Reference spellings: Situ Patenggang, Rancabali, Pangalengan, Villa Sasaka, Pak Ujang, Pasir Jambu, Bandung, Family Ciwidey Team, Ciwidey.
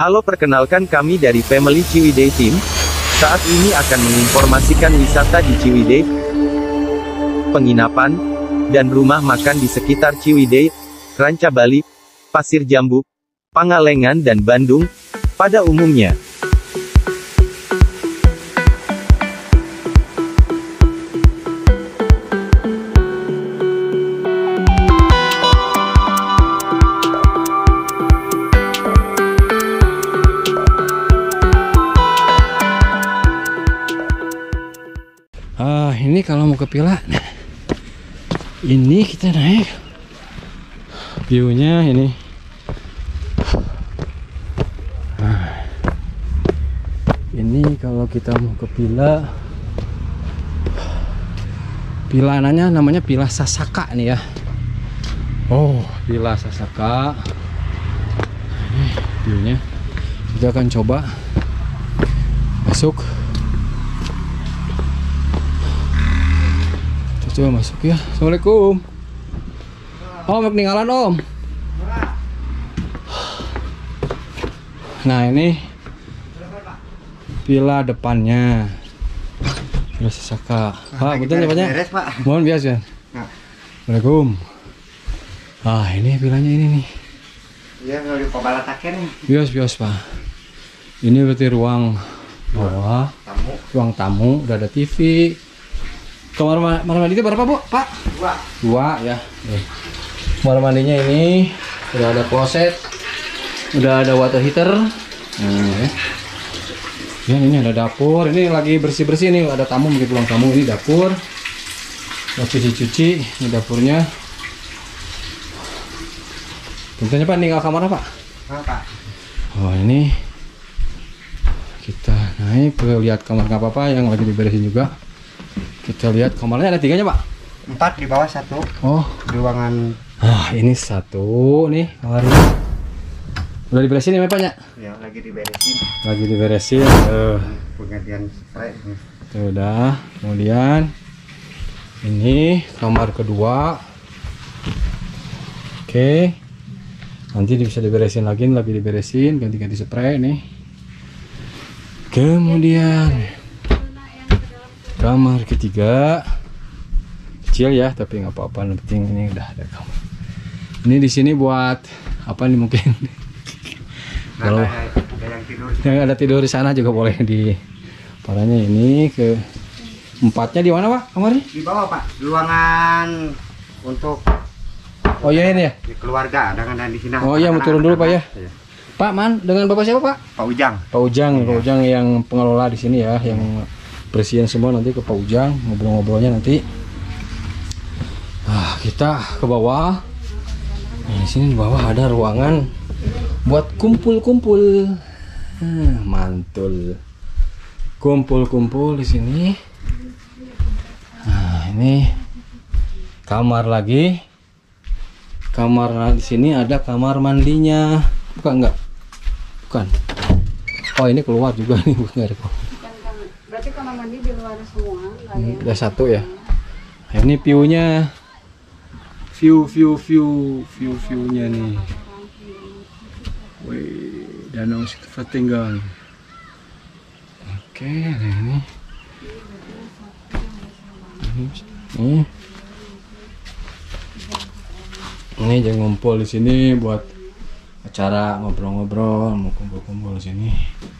Halo, perkenalkan kami dari Family Ciwidey Team. Saat ini akan menginformasikan wisata di Ciwidey, penginapan, dan rumah makan di sekitar Ciwidey, Rancabali, Pasir Jambu, Pangalengan dan Bandung, pada umumnya. Ini kalau mau ke Villa, ini kita naik, view-nya ini. Nah, ini kalau kita mau ke Villa, pilanannya namanya Villa Sasaka nih ya. Oh, Villa Sasaka. Ini view-nya. Kita akan coba masuk. Coba masuk ya. Assalamualaikum. Om, ketinggalan om. Nah ini Villa depannya Villa Sasaka. Pak, betul namanya? Mohon biasa. Assalamualaikum. Ah ini villanya ini nih. Iya kalau di Pabalataken. Bios pak. Ini berarti ruang bawah. Tamu. Ruang tamu. Udah ada TV. Kamar mandi berapa bu? Pak? Dua ya. Kamar mandinya ini udah ada kloset, udah ada water heater. Ya, ini ada dapur. Ini lagi bersih nih. Ada tamu mungkin pulang tamu. Ini dapur. Udah cuci. Ini dapurnya. Tentunya pak tinggal kamar apa? Pak. Oh ini kita naik ke lihat kamar nggak apa-apa yang lagi diberesin juga. Kita lihat kamarnya ada 3-nya pak? 4 di bawah 1. Oh, ruangan. Ah ini 1 nih kamarnya. Udah diberesin ya pak ya? Ya lagi diberesin. Penggantian spray. Udah. Kemudian ini kamar kedua. Oke. Nanti bisa diberesin lagi diberesin, ganti-ganti spray nih. Kemudian kamar ketiga kecil ya tapi nggak apa-apa yang penting ini udah ada kamar. Ini di sini buat apa nih mungkin kalau yang ada tidur di sana juga boleh di parahnya ini ke 4-nya di mana pak kamarnya? Di bawah pak ruangan untuk oh iya ini ya di keluarga dengan di sini. Oh iya mau turun dulu pak ya. Pak man dengan bapak siapa pak? Pak Ujang. Pak Ujang, Pak Ujang yang pengelola di sini ya yang presiden semua nanti ke Pak Ujang ngobrol-ngobrolnya nanti. Nah, kita ke bawah. Nah, di sini di bawah ada ruangan buat kumpul-kumpul. Mantul. Kumpul-kumpul di sini. Nah, ini kamar lagi. Kamar di sini ada kamar mandinya. Bukan enggak? Bukan. Oh, ini keluar juga nih bukan ada. Berarti kamar mandi di luar semua. Ada 1 ya. Nah, ini view-nya. View-nya nih. Wih, danau Situ Patenggang. Oke, ada ini. Ini jangan ngumpul di sini buat acara ngobrol-ngobrol, mau kumpul-kumpul di sini.